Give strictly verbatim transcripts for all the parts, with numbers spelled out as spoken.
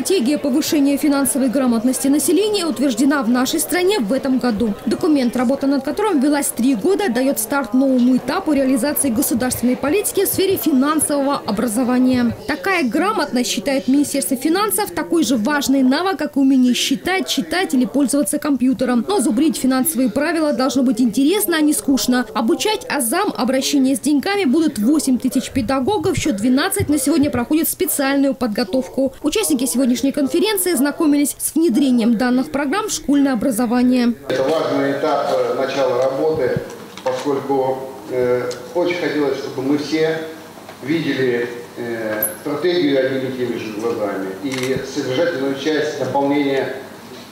Стратегия повышения финансовой грамотности населения утверждена в нашей стране в этом году. Документ, работа над которым велась три года, дает старт новому этапу реализации государственной политики в сфере финансового образования. Такая грамотность, считает Министерство финансов, такой же важный навык, как умение считать, читать или пользоваться компьютером. Но зубрить финансовые правила должно быть интересно, а не скучно. Обучать азам обращение с деньгами будут восемь тысяч педагогов, еще двенадцать на сегодня проходят специальную подготовку. Участники сегодняшней конференции знакомились с внедрением данных программ в школьное образование. Это важный этап начала работы, поскольку э, очень хотелось, чтобы мы все видели э, стратегию одними и теми же глазами. И содержательную часть дополнения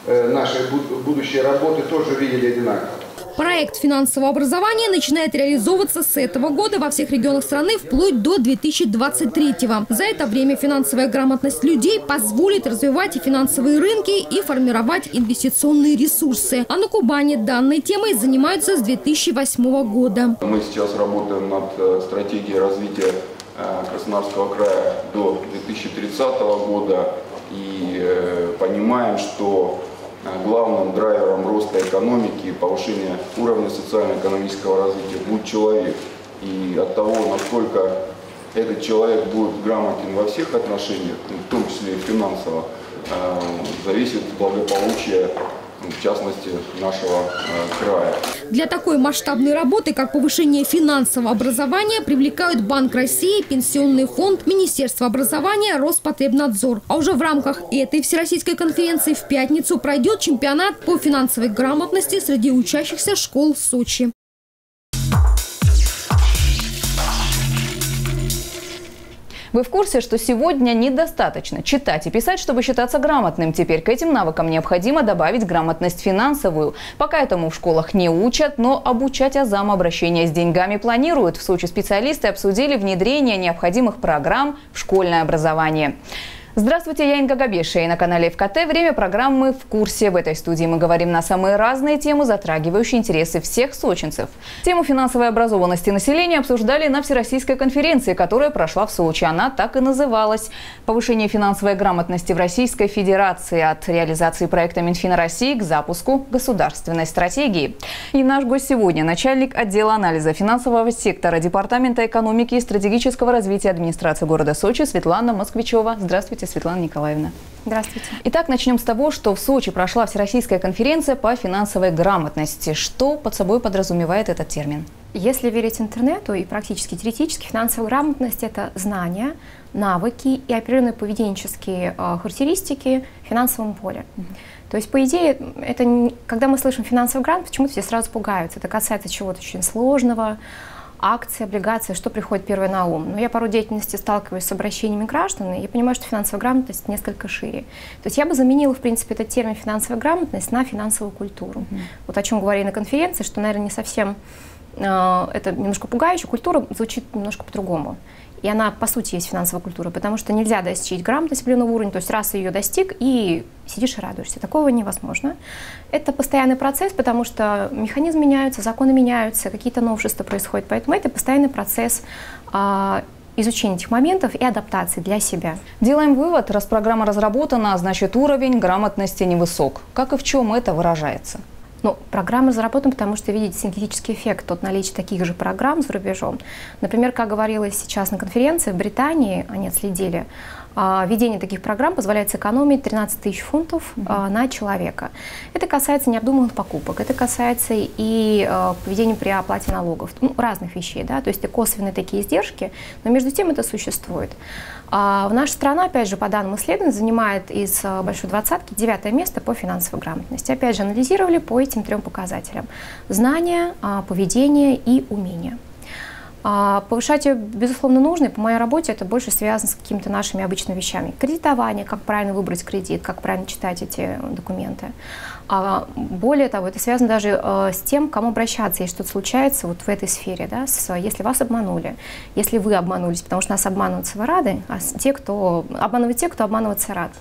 э, нашей буд будущей работы тоже видели одинаково. Проект финансового образования начинает реализовываться с этого года во всех регионах страны вплоть до две тысячи двадцать третьего. За это время финансовая грамотность людей позволит развивать и финансовые рынки, и формировать инвестиционные ресурсы. А на Кубани данной темой занимаются с две тысячи восьмого года. Мы сейчас работаем над стратегией развития Краснодарского края до две тысячи тридцатого года и понимаем, что главным драйвером роста экономики и повышения уровня социально-экономического развития будет человек. И от того, насколько этот человек будет грамотен во всех отношениях, в том числе и финансово, зависит благополучие, в частности, нашего края. Для такой масштабной работы, как повышение финансового образования, привлекают Банк России, Пенсионный фонд, Министерство образования, Роспотребнадзор. А уже в рамках этой всероссийской конференции в пятницу пройдет чемпионат по финансовой грамотности среди учащихся школ Сочи. Вы в курсе, что сегодня недостаточно читать и писать, чтобы считаться грамотным? Теперь к этим навыкам необходимо добавить грамотность финансовую. Пока этому в школах не учат, но обучать азам обращения с деньгами планируют. В Сочи специалисты обсудили внедрение необходимых программ в школьное образование. Здравствуйте, я Инга Габеша, и на канале ФКТ время программы «В курсе». В этой студии мы говорим на самые разные темы, затрагивающие интересы всех сочинцев. Тему финансовой образованности населения обсуждали на всероссийской конференции, которая прошла в Сочи. Она так и называлась «Повышение финансовой грамотности в Российской Федерации. От реализации проекта Минфина России к запуску государственной стратегии». И наш гость сегодня – начальник отдела анализа финансового сектора Департамента экономики и стратегического развития администрации города Сочи Светлана Москвичева. Здравствуйте, Светлана Николаевна. Здравствуйте. Итак, начнем с того, что в Сочи прошла всероссийская конференция по финансовой грамотности. Что под собой подразумевает этот термин? Если верить интернету и практически теоретически, финансовая грамотность – это знания, навыки и оперированные поведенческие характеристики в финансовом поле. Mm-hmm. То есть, по идее, это, когда мы слышим финансовый грант, почему-то все сразу пугаются. Это касается чего-то очень сложного. Акции, облигации, что приходит первое на ум. Но я по роду деятельности сталкиваюсь с обращениями граждан, и я понимаю, что финансовая грамотность несколько шире. То есть я бы заменила, в принципе, этот термин «финансовая грамотность» на «финансовую культуру». Mm. Вот о чем говорили на конференции, что, наверное, не совсем, э, это немножко пугающе, культура звучит немножко по-другому. И она, по сути, есть финансовая культура, потому что нельзя достичь грамотность определенного уровня, то есть раз ее достиг, и сидишь и радуешься. Такого невозможно. Это постоянный процесс, потому что механизмы меняются, законы меняются, какие-то новшества происходят. Поэтому это постоянный процесс а, изучения этих моментов и адаптации для себя. Делаем вывод, раз программа разработана, значит уровень грамотности невысок. Как и в чем это выражается? Ну, программа разработана, потому что видите синтетический эффект от наличия таких же программ за рубежом. Например, как говорилось сейчас на конференции, в Британии они отследили, введение таких программ позволяет сэкономить тринадцать тысяч фунтов mm-hmm. на человека. Это касается необдуманных покупок, это касается и поведения при оплате налогов, ну, разных вещей, да, то есть это косвенные такие издержки, но между тем это существует. А наша страна, опять же, по данным исследований, занимает из большой двадцатки девятое место по финансовой грамотности. Опять же, анализировали по этим трем показателям – знания, поведение и умения. Повышать ее, безусловно, нужно, и по моей работе это больше связано с какими-то нашими обычными вещами. Кредитование, как правильно выбрать кредит, как правильно читать эти документы. Более того, это связано даже с тем, к кому обращаться, если что-то случается вот в этой сфере, да, с, если вас обманули, если вы обманулись, потому что нас обманываются вы рады, а те, кто обманывают те, кто обманывается рад.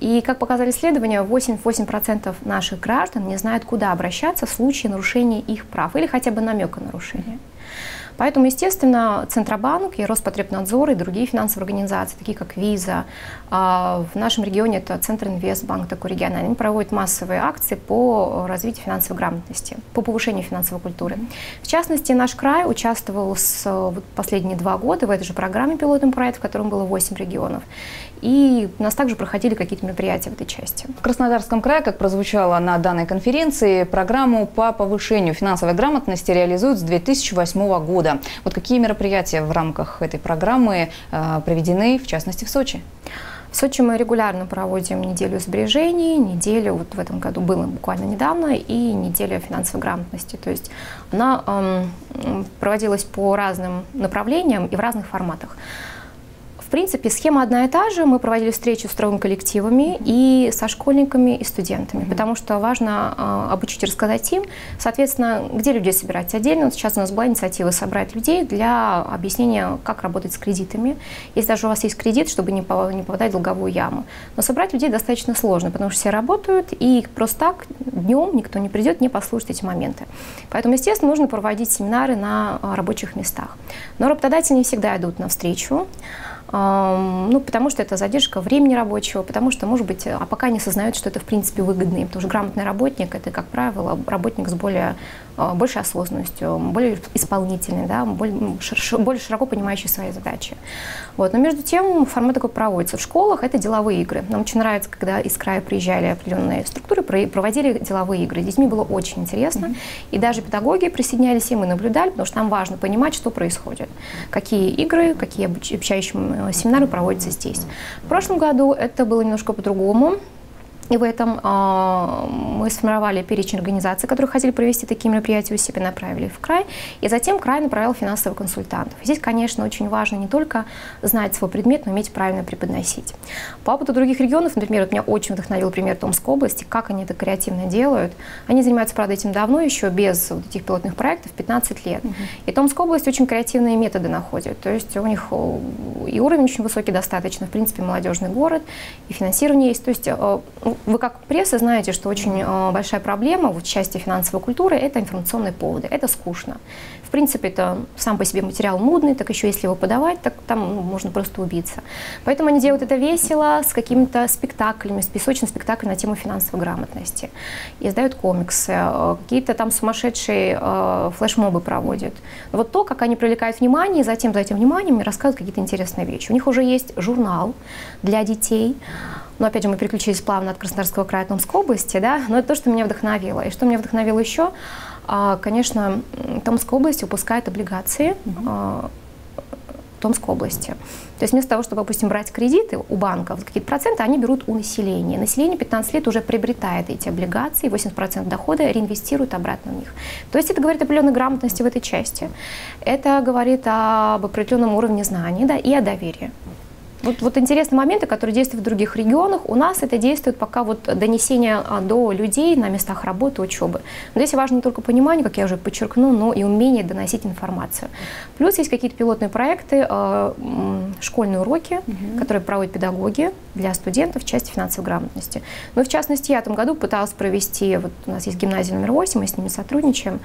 И, как показали исследования, восемьдесят восемь процентов наших граждан не знают, куда обращаться в случае нарушения их прав или хотя бы намека нарушения. Поэтому, естественно, Центробанк и Роспотребнадзор и другие финансовые организации, такие как Visa, в нашем регионе это Центринвестбанк, такой региональный, проводят массовые акции по развитию финансовой грамотности, по повышению финансовой культуры. В частности, наш край участвовал с последние два года в этой же программе пилотный проект, в котором было восемь регионов. И у нас также проходили какие-то мероприятия в этой части. В Краснодарском крае, как прозвучало на данной конференции, программу по повышению финансовой грамотности реализуют с две тысячи восьмого года. Вот какие мероприятия в рамках этой программы э, проведены, в частности, в Сочи? В Сочи мы регулярно проводим неделю сбережений, неделю, вот в этом году было буквально недавно, и неделю финансовой грамотности. То есть она эм, проводилась по разным направлениям и в разных форматах. В принципе, схема одна и та же. Мы проводили встречи с трудовыми коллективами и со школьниками, и студентами, mm-hmm. потому что важно э, обучить и рассказать им, соответственно, где людей собирать отдельно. Вот сейчас у нас была инициатива собрать людей для объяснения, как работать с кредитами. Если даже у вас есть кредит, чтобы не попадать в долговую яму. Но собрать людей достаточно сложно, потому что все работают, и просто так днем никто не придет, не послушать эти моменты. Поэтому, естественно, нужно проводить семинары на рабочих местах. Но работодатели не всегда идут навстречу. Ну, потому что это задержка времени рабочего, потому что, может быть, а пока не осознают, что это, в принципе, выгодно им, потому что грамотный работник – это, как правило, работник с более, большей осознанностью, более исполнительный, да, более, более широко понимающий свои задачи. Вот. Но между тем формат такой проводится. В школах это деловые игры. Нам очень нравится, когда из края приезжали определенные структуры, проводили деловые игры. С детьми было очень интересно. Mm-hmm. И даже педагоги присоединялись, и мы наблюдали, потому что нам важно понимать, что происходит, какие игры, какие обучающие семинары проводятся здесь. В прошлом году это было немножко по-другому. И в этом э, мы сформировали перечень организаций, которые хотели провести такие мероприятия у себя, направили в край. И затем край направил финансовых консультантов. Здесь, конечно, очень важно не только знать свой предмет, но уметь правильно преподносить. По опыту других регионов, например, вот меня очень вдохновил пример Томской области, как они это креативно делают. Они занимаются, правда, этим давно, еще без вот этих пилотных проектов, пятнадцать лет. Mm-hmm. И Томская область очень креативные методы находит. То есть у них и уровень очень высокий достаточно, в принципе, молодежный город, и финансирование есть. То есть, э, вы как пресса знаете, что очень э, большая проблема в части финансовой культуры – это информационные поводы, это скучно. В принципе, это сам по себе материал нудный, так еще если его подавать, так там ну, можно просто убиться. Поэтому они делают это весело, с какими-то спектаклями, с песочным спектаклем на тему финансовой грамотности. Издают комиксы, э, какие-то там сумасшедшие э, флешмобы проводят. Но вот то, как они привлекают внимание, и затем за этим вниманием рассказывают какие-то интересные вещи. У них уже есть журнал для детей. Но опять же мы переключились плавно от Краснодарского края к Томской области, да? Но это то, что меня вдохновило. И что меня вдохновило еще, конечно, Томская область выпускает облигации mm-hmm. Томской области. То есть вместо того, чтобы, допустим, брать кредиты у банков, какие-то проценты они берут у населения. Население пятнадцать лет уже приобретает эти облигации, восемьдесят процентов дохода реинвестируют обратно в них. То есть это говорит о определенной грамотности в этой части. Это говорит об определенном уровне знаний, да, и о доверии. Вот, вот интересные моменты, которые действуют в других регионах, у нас это действует пока вот донесение до людей на местах работы, учебы. Но здесь важно не только понимание, как я уже подчеркну, но и умение доносить информацию. Плюс есть какие-то пилотные проекты, школьные уроки, угу. которые проводят педагоги для студентов в части финансовой грамотности. Ну, в частности, я в этом году пыталась провести, вот у нас есть гимназия номер восемь, мы с ними сотрудничаем,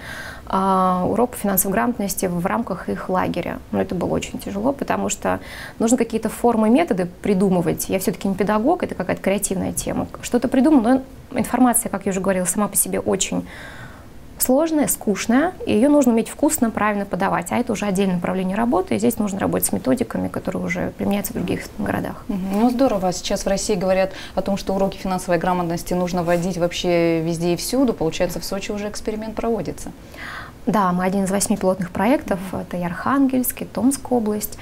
урок по финансовой грамотности в рамках их лагеря. Но это было очень тяжело, потому что нужно какие-то формы, методы придумывать. Я все-таки не педагог, это какая-то креативная тема. Что-то придумал, но информация, как я уже говорила, сама по себе очень сложная, скучная, и ее нужно уметь вкусно, правильно подавать. А это уже отдельное направление работы, и здесь нужно работать с методиками, которые уже применяются в других городах. Ну здорово. Сейчас в России говорят о том, что уроки финансовой грамотности нужно вводить вообще везде и всюду. Получается, в Сочи уже эксперимент проводится. Да, мы один из восьми пилотных проектов. Это и Архангельск, и Томская область,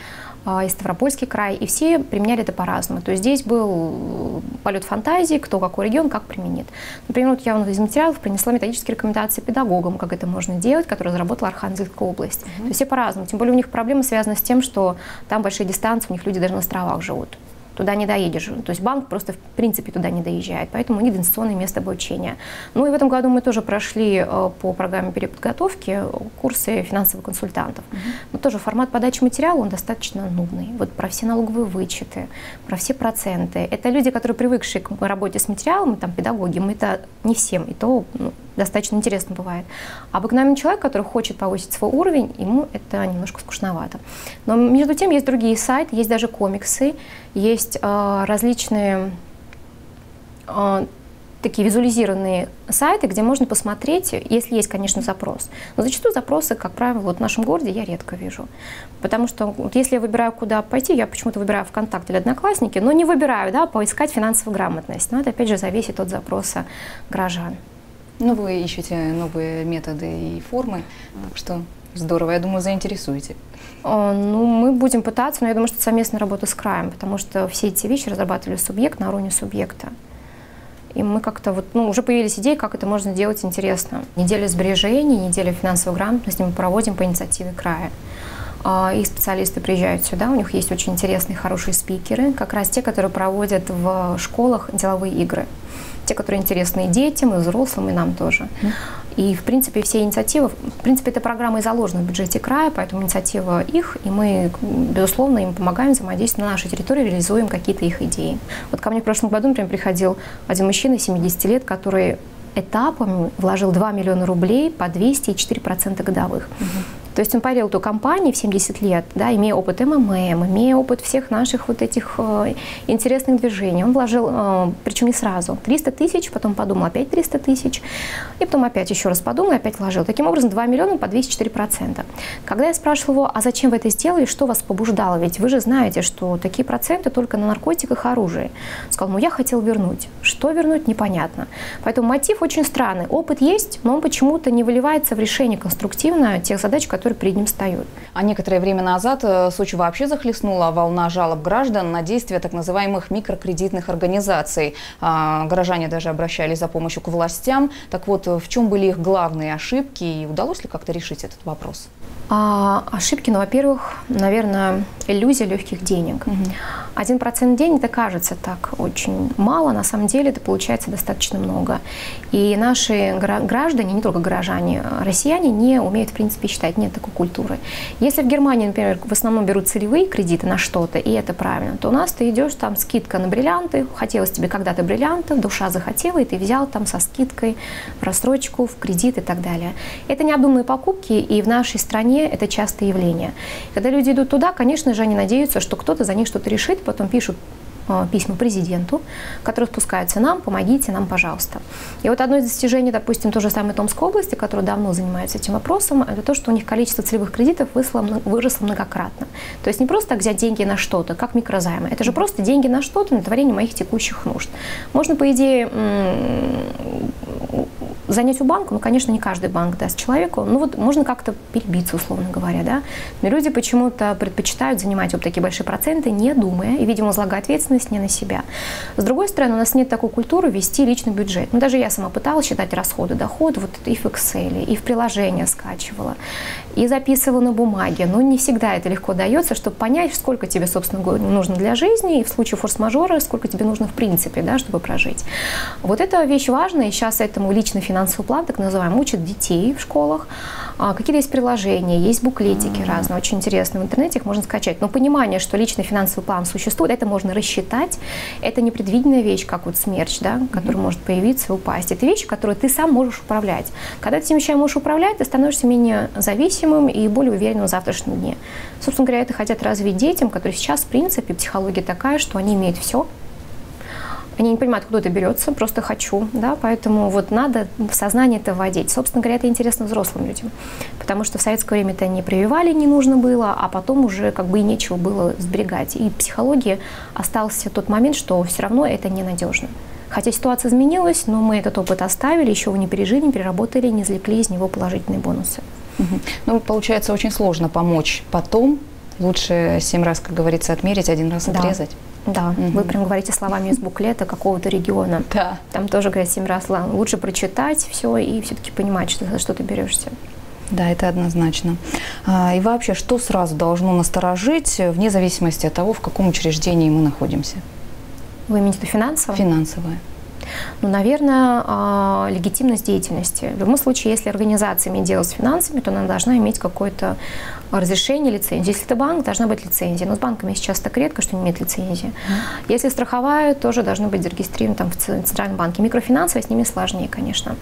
и Ставропольский край, и все применяли это по-разному. То есть здесь был полет фантазии, кто какой регион, как применит. Например, вот я вам из материалов принесла методические рекомендации педагогам, как это можно делать, которые разработала Архангельская область. Mm-hmm. То есть все по-разному. Тем более у них проблема связана с тем, что там большие дистанции, у них люди даже на островах живут. Туда не доедешь. То есть банк просто в принципе туда не доезжает, поэтому у них дистанционное место обучения. Ну и в этом году мы тоже прошли по программе переподготовки курсы финансовых консультантов. Mm-hmm. Но тоже формат подачи материала, он достаточно нудный. Вот про все налоговые вычеты, про все проценты. Это люди, которые привыкшие к работе с материалом, там педагоги, мы это не всем, и то ну, достаточно интересно бывает. Обыкновенный человек, который хочет повысить свой уровень, ему это немножко скучновато. Но между тем есть другие сайты, есть даже комиксы, есть э, различные э, такие визуализированные сайты, где можно посмотреть, если есть, конечно, запрос. Но зачастую запросы, как правило, вот в нашем городе я редко вижу. Потому что вот если я выбираю, куда пойти, я почему-то выбираю ВКонтакте или Одноклассники, но не выбираю, да, поискать финансовую грамотность. Но это, опять же, зависит от запроса горожан. Ну, вы ищете новые методы и формы, так что здорово, я думаю, заинтересуете. Ну, мы будем пытаться, но я думаю, что совместная работа с краем, потому что все эти вещи разрабатывали субъект на уровне субъекта. И мы как-то вот, ну, уже появились идеи, как это можно делать интересно. Неделя сбережений, неделя финансовой грамотности мы проводим по инициативе края. И специалисты приезжают сюда, у них есть очень интересные, хорошие спикеры, как раз те, которые проводят в школах деловые игры. Те, которые интересны и детям, и взрослым, и нам тоже. И, в принципе, все инициативы, в принципе, эта программа и заложена в бюджете края, поэтому инициатива их, и мы, безусловно, им помогаем взаимодействовать на нашей территории, реализуем какие-то их идеи. Вот ко мне в прошлом году, например, приходил один мужчина семидесяти лет, который этапами вложил два миллиона рублей по двести и четыре процента годовых. Угу. То есть он парил эту компанию в семьдесят лет, да, имея опыт эм эм эм, имея опыт всех наших вот этих э, интересных движений. Он вложил, э, причем не сразу, триста тысяч, потом подумал опять триста тысяч, и потом опять еще раз подумал и опять вложил. Таким образом, два миллиона по двести четыре процента. Когда я спрашивала его, а зачем вы это сделали, что вас побуждало? Ведь вы же знаете, что такие проценты только на наркотиках и оружии. Сказал, ну я хотел вернуть. Что вернуть, непонятно. Поэтому мотив очень странный. Опыт есть, но он почему-то не выливается в решение конструктивно тех задач, которые которые перед ним встают. А некоторое время назад Сочи вообще захлестнула волна жалоб граждан на действия так называемых микрокредитных организаций. А, горожане даже обращались за помощью к властям. Так вот, в чем были их главные ошибки и удалось ли как-то решить этот вопрос? А, ошибки, ну, во-первых, наверное, иллюзия легких денег. Один процент денег, это кажется так очень мало, на самом деле это получается достаточно много. И наши граждане, не только горожане, россияне не умеют, в принципе, считать, нет такой культуры. Если в Германии, например, в основном берут целевые кредиты на что-то, и это правильно, то у нас ты идешь, там скидка на бриллианты, хотелось тебе когда-то бриллиантов, душа захотела, и ты взял там со скидкой в рассрочку, в кредит и так далее. Это необдуманные покупки, и в нашей стране это частое явление. Когда люди идут туда, конечно же, они надеются, что кто-то за них что-то решит, потом пишут э, письма президенту, которые спускаются нам, помогите нам, пожалуйста. И вот одно из достижений, допустим, той же самой Томской области, которая давно занимается этим вопросом, это то, что у них количество целевых кредитов высло, выросло многократно. То есть не просто так взять деньги на что-то, как микрозаймы, это же просто деньги на что-то, на творение моих текущих нужд. Можно, по идее, занять у банка, ну, конечно, не каждый банк даст человеку, ну, вот можно как-то перебиться, условно говоря, да. Но люди почему-то предпочитают занимать вот такие большие проценты, не думая, и, видимо, возлагая ответственность не на себя. С другой стороны, у нас нет такой культуры вести личный бюджет. Ну, даже я сама пыталась считать расходы, доходы, вот и в Excel, и в приложение скачивала, и записывала на бумаге, но не всегда это легко дается, чтобы понять, сколько тебе, собственно, нужно для жизни, и в случае форс-мажора, сколько тебе нужно в принципе, да, чтобы прожить. Вот эта вещь важная, и сейчас этому лично финансовому финансовый план, так называемый, учат детей в школах. А, какие-то есть приложения, есть буклетики mm-hmm. разные, очень интересные, в интернете их можно скачать. Но понимание, что личный финансовый план существует, это можно рассчитать. Это непредвиденная вещь, как вот смерч, да, который mm-hmm. может появиться и упасть. Это вещи, которые ты сам можешь управлять. Когда ты этим вещами можешь управлять, ты становишься менее зависимым и более уверенным в завтрашнем дне. Собственно говоря, это хотят развить детям, которые сейчас, в принципе, психология такая, что они имеют все. Они не понимают, откуда это берется, просто хочу, да, поэтому вот надо в сознание это вводить. Собственно говоря, это интересно взрослым людям, потому что в советское время это не прививали, не нужно было, а потом уже как бы и нечего было сберегать. И в психологии остался тот момент, что все равно это ненадежно. Хотя ситуация изменилась, но мы этот опыт оставили, еще его не пережили, не переработали, не извлекли из него положительные бонусы. Угу. Ну, получается, очень сложно помочь потом. Лучше семь раз, как говорится, отмерить, один раз да. отрезать. Да, угу. Вы прям говорите словами из буклета какого-то региона. Да. Там тоже говорят семь раз. Лучше прочитать все и все-таки понимать, что за что ты берешься. Да, это однозначно. И вообще, что сразу должно насторожить, вне зависимости от того, в каком учреждении мы находимся? Вы имеете в виду финансовое? Финансовое. ну, наверное, легитимность деятельности. В любом случае, если организация имеет дело с финансами, то она должна иметь какое-то разрешение, лицензию. Если это банк, должна быть лицензия. Но с банками сейчас так редко, что не имеет лицензии. Если страховая, тоже должны быть зарегистрированы там, в Центральном банке. Микрофинансовые, с ними сложнее, конечно.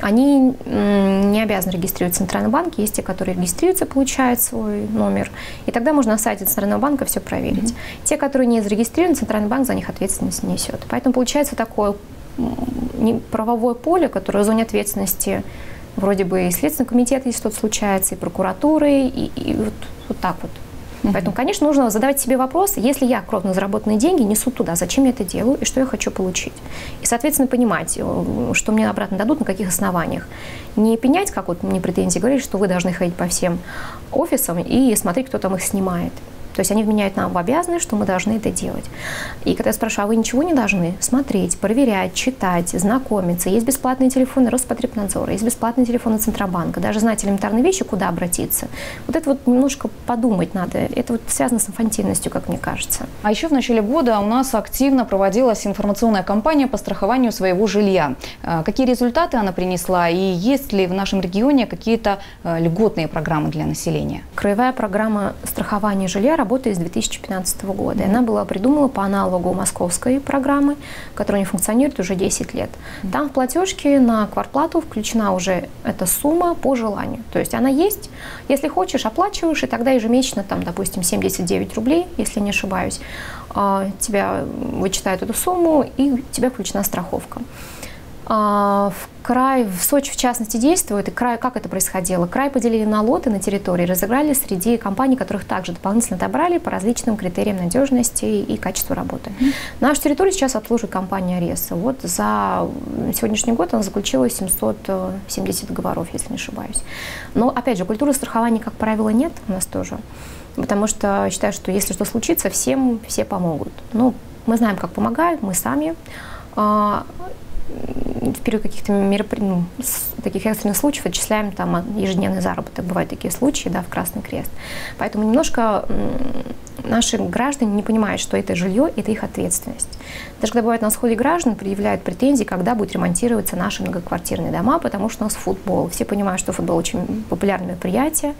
Они не обязаны регистрировать в Центральном банке. Есть те, которые регистрируются, получают свой номер. И тогда можно на сайте Центрального банка все проверить. Mm-hmm. Те, которые не зарегистрированы, Центральный банк за них ответственность несет. Поэтому получается такое правовое поле, которое в зоне ответственности вроде бы и Следственный комитет, если что-то случается, и прокуратуры, и, и вот, вот так вот. Mm-hmm. Поэтому, конечно, нужно задавать себе вопрос, если я кровно заработанные деньги несу туда, зачем я это делаю и что я хочу получить. И, соответственно, понимать, что мне обратно дадут, на каких основаниях. Не пенять, как вот мне претензии говорили, что вы должны ходить по всем офисам и смотреть, кто там их снимает. То есть они вменяют нам в обязанность, что мы должны это делать. И когда я спрашиваю, а вы ничего не должны? Смотреть, проверять, читать, знакомиться. Есть бесплатные телефоны Роспотребнадзора, есть бесплатные телефоны Центробанка. Даже знать элементарные вещи, куда обратиться. Вот это вот немножко подумать надо. Это вот связано с инфантильностью, как мне кажется. А еще в начале года у нас активно проводилась информационная кампания по страхованию своего жилья. Какие результаты она принесла и есть ли в нашем регионе какие-то льготные программы для населения? Краевая программа страхования жилья работает с две тысячи пятнадцатого года. Mm-hmm. Она была придумана по аналогу московской программы, которая не функционирует уже десять лет. Mm-hmm. Там в платежке на квартплату включена уже эта сумма по желанию. То есть она есть, если хочешь, оплачиваешь, и тогда ежемесячно, там, допустим, семьдесят девять рублей, если не ошибаюсь, тебя вычитают эту сумму, и у тебя включена страховка. В край, в Сочи, в частности, действует. И край, как это происходило? Край поделили на лоты на территории, разыграли среди компаний, которых также дополнительно отобрали по различным критериям надежности и качества работы. Mm-hmm. Нашу территорию сейчас обслуживает компания «Реса». Вот за сегодняшний год она заключила семьсот семьдесят договоров, если не ошибаюсь. Но, опять же, культуры страхования, как правило, нет у нас тоже. Потому что считаю, что если что случится, всем все помогут. Ну, мы знаем, как помогают, мы сами. В период каких-то мероприятий, таких экстренных случаев отчисляем там ежедневный заработок. Бывают такие случаи, да, в Красный Крест. Поэтому немножко наши граждане не понимают, что это жилье, это их ответственность. Даже когда бывает на сходе граждан, предъявляют претензии, когда будут ремонтироваться наши многоквартирные дома, потому что у нас футбол. Все понимают, что футбол очень популярное мероприятие.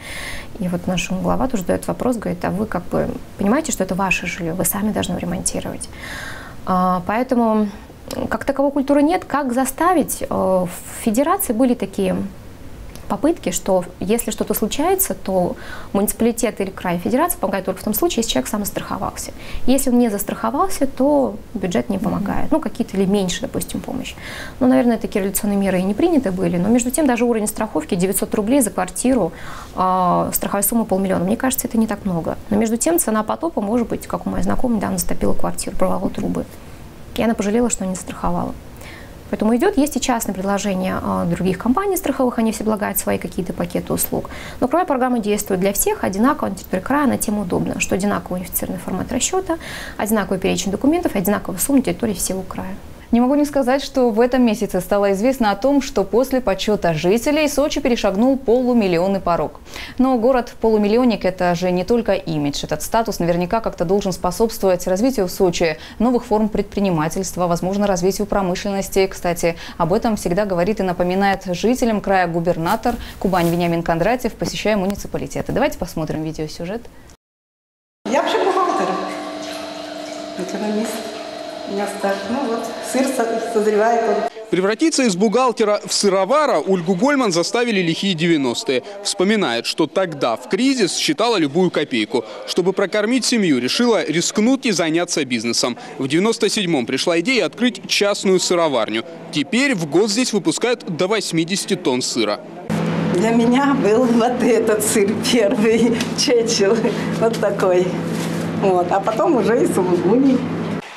И вот наш глава тоже задает вопрос, говорит, а вы как бы понимаете, что это ваше жилье, вы сами должны ремонтировать. Поэтому как таковой культуры нет, как заставить? В федерации были такие попытки, что если что-то случается, то муниципалитет или край федерации помогает только в том случае, если человек сам застраховался. Если он не застраховался, то бюджет не помогает. Ну, какие-то или меньше, допустим, помощь. Ну, наверное, такие революционные меры и не приняты были. Но между тем даже уровень страховки девятьсот рублей за квартиру, э, страховая сумма полмиллиона. Мне кажется, это не так много. Но между тем цена потопа может быть, как у моей знакомой, недавно затопила квартиру, прорвало трубы. И она пожалела, что не страховала. Поэтому идет, есть и частные предложения других компаний страховых, они все предлагают свои какие-то пакеты услуг. Но краевая программа действует для всех, одинаково, на территории края, она тем удобна, что одинаковый унифицированный формат расчета, одинаковый перечень документов, одинаковая сумма на территории всего края. Не могу не сказать, что в этом месяце стало известно о том, что после подсчета жителей Сочи перешагнул полумиллионный порог. Но город-полумиллионник – это же не только имидж. Этот статус наверняка как-то должен способствовать развитию в Сочи новых форм предпринимательства, возможно, развитию промышленности. Кстати, об этом всегда говорит и напоминает жителям края губернатор Кубань Вениамин Кондратьев, посещая муниципалитеты. Давайте посмотрим видеосюжет. Я вообще бухгалтер, экономист. Ну вот, сыр созревает. Превратиться из бухгалтера в сыровара Ольгу Гольман заставили лихие девяностые. Вспоминает, что тогда в кризис считала любую копейку. Чтобы прокормить семью, решила рискнуть и заняться бизнесом. В девяносто седьмом пришла идея открыть частную сыроварню. Теперь в год здесь выпускают до восьмидесяти тонн сыра. Для меня был вот этот сыр первый, чечил, вот такой. Вот. А потом уже и сулугуни.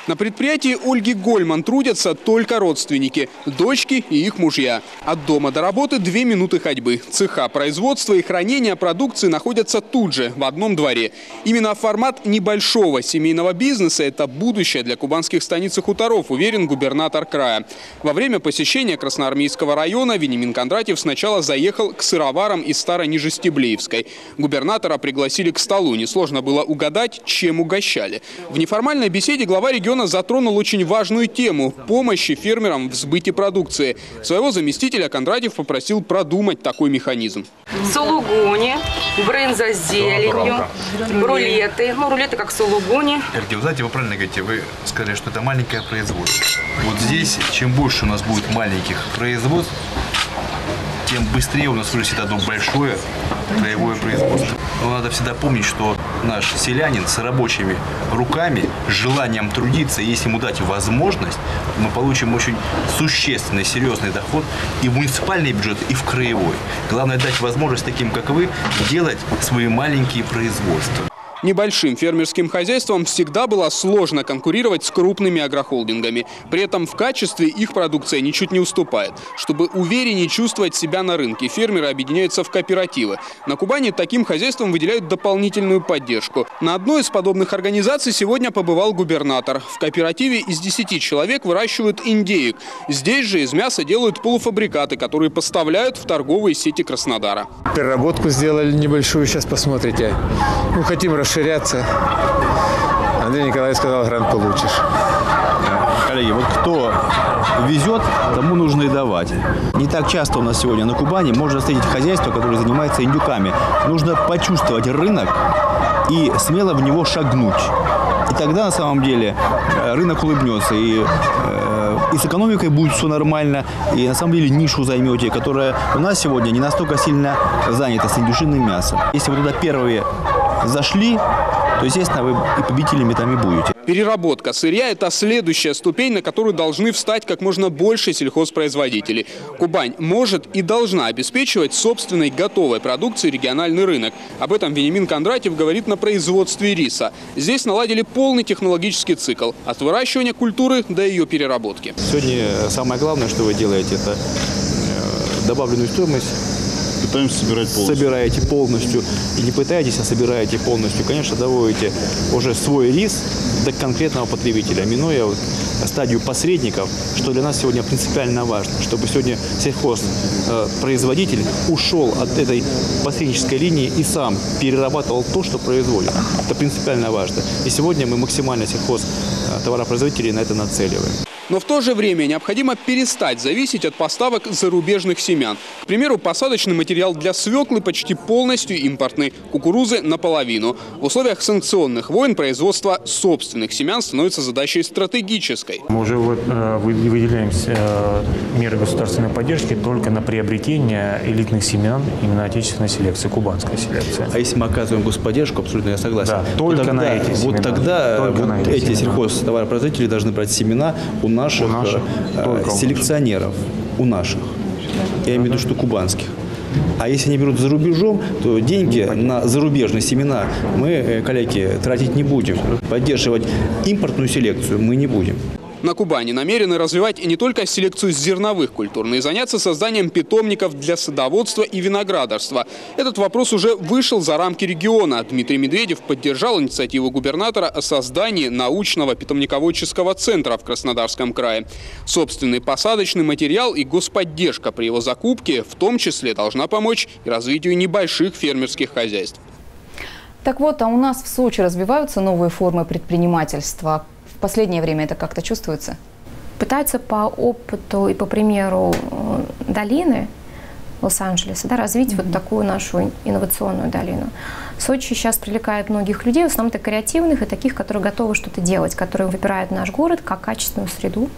На предприятии Ольги Гольман трудятся только родственники, дочки и их мужья. От дома до работы две минуты ходьбы. Цеха производства и хранения продукции находятся тут же, в одном дворе. Именно формат небольшого семейного бизнеса – это будущее для кубанских станиц и хуторов, уверен губернатор края. Во время посещения Красноармейского района Вениамин Кондратьев сначала заехал к сыроварам из Старонижестеблеевской. Губернатора пригласили к столу. Несложно было угадать, чем угощали. В неформальной беседе глава региона района затронул очень важную тему – помощи фермерам в сбыте продукции. Своего заместителя Кондратьев попросил продумать такой механизм. Сулугуни, брынза с зеленью, рулеты. Ну, рулеты как сулугуни. Вы знаете, вы правильно говорите, вы сказали, что это маленькое производство. Вот здесь, чем больше у нас будет маленьких производств, тем быстрее у нас вырастет одно большое краевое производство. Но надо всегда помнить, что наш селянин с рабочими руками, с желанием трудиться, если ему дать возможность, мы получим очень существенный, серьезный доход и в муниципальный бюджет, и в краевой. Главное дать возможность таким, как вы, делать свои маленькие производства. Небольшим фермерским хозяйствам всегда было сложно конкурировать с крупными агрохолдингами. При этом в качестве их продукция ничуть не уступает. Чтобы увереннее чувствовать себя на рынке, фермеры объединяются в кооперативы. На Кубани таким хозяйствам выделяют дополнительную поддержку. На одной из подобных организаций сегодня побывал губернатор. В кооперативе из десяти человек выращивают индеек. Здесь же из мяса делают полуфабрикаты, которые поставляют в торговые сети Краснодара. Переработку сделали небольшую, сейчас посмотрите. Ну, хотим расширить. Расширяться. Андрей Николаевич сказал, грант получишь. Коллеги, вот кто везет, тому нужно и давать. Не так часто у нас сегодня на Кубани можно встретить хозяйство, которое занимается индюками. Нужно почувствовать рынок и смело в него шагнуть. И тогда на самом деле рынок улыбнется. И, и с экономикой будет все нормально. И на самом деле нишу займете, которая у нас сегодня не настолько сильно занята с индюшиным мясом. Если вы туда первые зашли, то, естественно, вы и победителями там и будете. Переработка сырья – это следующая ступень, на которую должны встать как можно больше сельхозпроизводителей. Кубань может и должна обеспечивать собственной готовой продукцией региональный рынок. Об этом Вениамин Кондратьев говорит на производстве риса. Здесь наладили полный технологический цикл – от выращивания культуры до ее переработки. Сегодня самое главное, что вы делаете – это добавленную стоимость. Пытаемся собирать полностью. Собираете полностью. И не пытаетесь, а собираете полностью. Конечно, доводите уже свой рис до конкретного потребителя, минуя вот стадию посредников, что для нас сегодня принципиально важно, чтобы сегодня сельхозпроизводитель ушел от этой посреднической линии и сам перерабатывал то, что производит. Это принципиально важно. И сегодня мы максимально сельхозтоваропроизводителей на это нацеливаем. Но в то же время необходимо перестать зависеть от поставок зарубежных семян. К примеру, посадочный материал для свеклы почти полностью импортный, кукурузы – наполовину. В условиях санкционных войн производство собственных семян становится задачей стратегической. Мы уже выделяем меры государственной поддержки только на приобретение элитных семян именно отечественной селекции, кубанской селекции. А если мы оказываем господдержку, абсолютно я согласен. Да, только тогда, на эти семена. Вот тогда только вот на эти, эти сельхозтоваропроизводители должны брать семена у наших, у наших э, селекционеров, у наших, я имею в виду, что кубанских. А если они берут за рубежом, то деньги на зарубежные семена мы, коллеги, тратить не будем. Поддерживать импортную селекцию мы не будем. На Кубани намерены развивать не только селекцию зерновых культур, но и заняться созданием питомников для садоводства и виноградарства. Этот вопрос уже вышел за рамки региона. Дмитрий Медведев поддержал инициативу губернатора о создании научного питомниководческого центра в Краснодарском крае. Собственный посадочный материал и господдержка при его закупке в том числе должна помочь и развитию небольших фермерских хозяйств. Так вот, а у нас в Сочи развиваются новые формы предпринимательства. В последнее время это как-то чувствуется? Пытаются по опыту и по примеру долины Лос-Анджелеса, да, развить mm-hmm. вот такую нашу инновационную долину. Сочи сейчас привлекает многих людей, в основном-то креативных и таких, которые готовы что-то делать, которые выбирают наш город как качественную среду,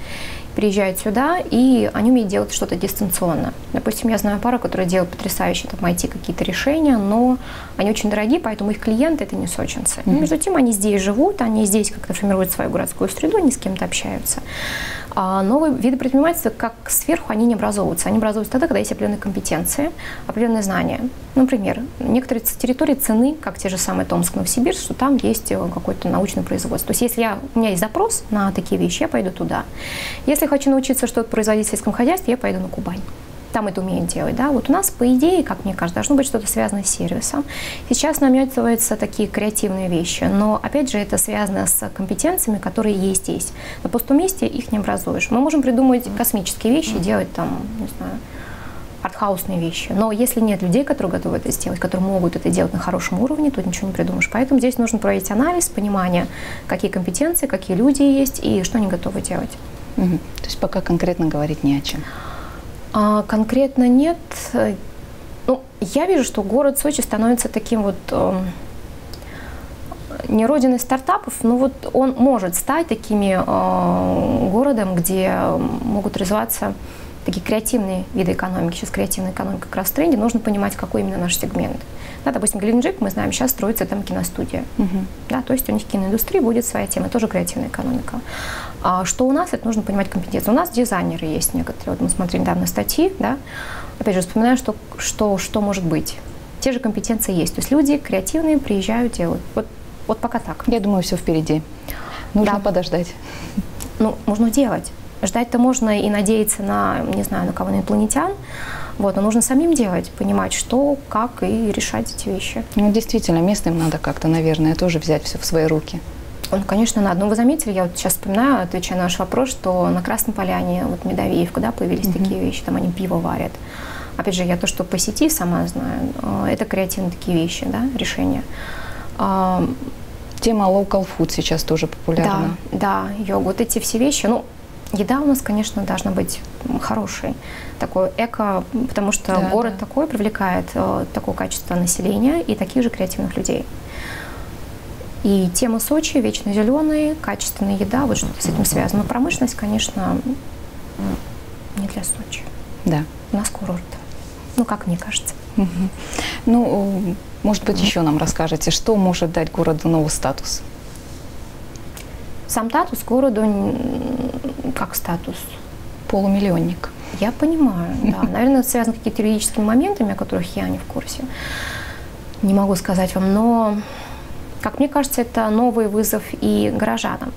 приезжают сюда, и они умеют делать что-то дистанционно. Допустим, я знаю пару, которые делают потрясающие там ай ти какие-то решения, но они очень дорогие, поэтому их клиенты – это не сочинцы. Mm-hmm. Между тем, они здесь живут, они здесь как-то формируют свою городскую среду, они с кем-то общаются. А новые виды предпринимательства, как сверху, они не образовываются. Они образуются тогда, когда есть определенные компетенции, определенные знания. Например, некоторые территории цены, как те же самые Томск, Новосибирск, что там есть какое-то научное производство. То есть, если я, у меня есть запрос на такие вещи, я пойду туда. Если хочу научиться что-то производить в сельском хозяйстве, я пойду на Кубань. Там это умеют делать, да. Вот у нас, по идее, как мне кажется, должно быть что-то связано с сервисом. Сейчас наметываются такие креативные вещи, но, опять же, это связано с компетенциями, которые есть здесь. На пустом месте их не образуешь. Мы можем придумать космические вещи, делать там, не знаю, артхаусные вещи. Но если нет людей, которые готовы это сделать, которые могут это делать на хорошем уровне, то ничего не придумаешь. Поэтому здесь нужно проводить анализ, понимание, какие компетенции, какие люди есть и что они готовы делать. Угу. То есть пока конкретно говорить не о чем? А, конкретно нет. Ну, я вижу, что город Сочи становится таким вот... Э, не родиной стартапов, но вот он может стать таким э, городом, где могут развиваться такие креативные виды экономики. Сейчас креативная экономика как раз в тренде. Нужно понимать, какой именно наш сегмент. Да, допустим, Геленджик, мы знаем, сейчас строится там киностудия. Угу. Да, то есть у них киноиндустрия будет своя тема, тоже креативная экономика. А что у нас, это нужно понимать компетенцию. У нас дизайнеры есть некоторые. Вот мы смотрели недавно статьи, да? Опять же, вспоминаю, что, что, что может быть. Те же компетенции есть. То есть люди креативные приезжают, делают. Вот Вот пока так. Я думаю, все впереди. Нужно да. подождать. Ну, нужно делать. Ждать-то можно и надеяться на, не знаю, на кого, на инопланетян. Вот, но нужно самим делать, понимать, что, как, и решать эти вещи. Ну, действительно, местным надо как-то, наверное, тоже взять все в свои руки. Ну, конечно, надо. Но вы заметили, я вот сейчас вспоминаю, отвечая на ваш вопрос, что на Красной Поляне, вот Медовеевка, да, появились mm-hmm. такие вещи, там они пиво варят. Опять же, я то, что по сети сама знаю, это креативные такие вещи, да, решения. Тема local food сейчас тоже популярна. Да, да, йога, вот эти все вещи. Ну, еда у нас, конечно, должна быть хорошей, такой эко, потому что да, город да. такой привлекает э, такое качество населения и таких же креативных людей. И тема Сочи, вечно зеленые, качественная еда, вот что-то с этим связано. Но промышленность, конечно, не для Сочи. Да. У нас курорт. Ну, как мне кажется. Угу. Ну, может быть, еще нам расскажете, что может дать городу новый статус? Сам статус городу, как статус? Полумиллионник. Я понимаю, да. Наверное, это связано с какими-то юридическими моментами, о которых я не в курсе. Не могу сказать вам, но, как мне кажется, это новый вызов и горожанам.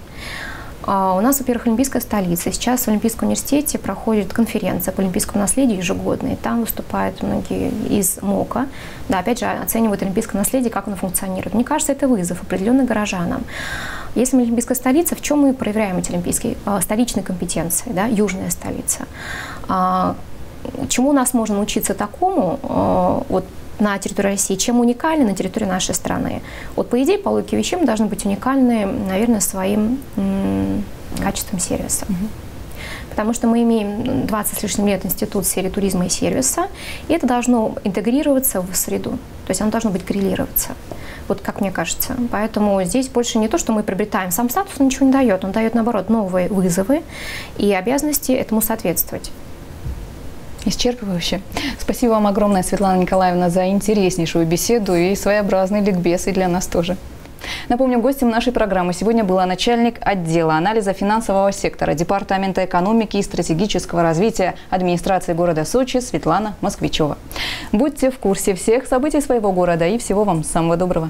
Uh, у нас, во-первых, Олимпийская столица. Сейчас в Олимпийском университете проходит конференция по олимпийскому наследию ежегодная. Там выступают многие из МОКа. Да, опять же, оценивают олимпийское наследие, как оно функционирует. Мне кажется, это вызов определенно горожанам. Если мы Олимпийская столица, в чем мы проверяем эти олимпийские uh, столичные компетенции, да, южная столица? Uh, чему у нас можно научиться такому, uh, вот, на территории России, чем уникальны на территории нашей страны. Вот по идее, по логике вещей мы должны быть уникальны, наверное, своим м, качеством сервиса. Угу. Потому что мы имеем двадцать с лишним лет институт в сфере туризма и сервиса, и это должно интегрироваться в среду, то есть оно должно быть коррелироваться. Вот как мне кажется. Поэтому здесь больше не то, что мы приобретаем. Сам статус ничего не дает, он дает, наоборот, новые вызовы и обязанности этому соответствовать. Исчерпывающе. Спасибо вам огромное, Светлана Николаевна, за интереснейшую беседу и своеобразный ликбез и для нас тоже. Напомню, гостем нашей программы сегодня была начальник отдела анализа финансового сектора Департамента экономики и стратегического развития администрации города Сочи Светлана Москвичева. Будьте в курсе всех событий своего города и всего вам самого доброго.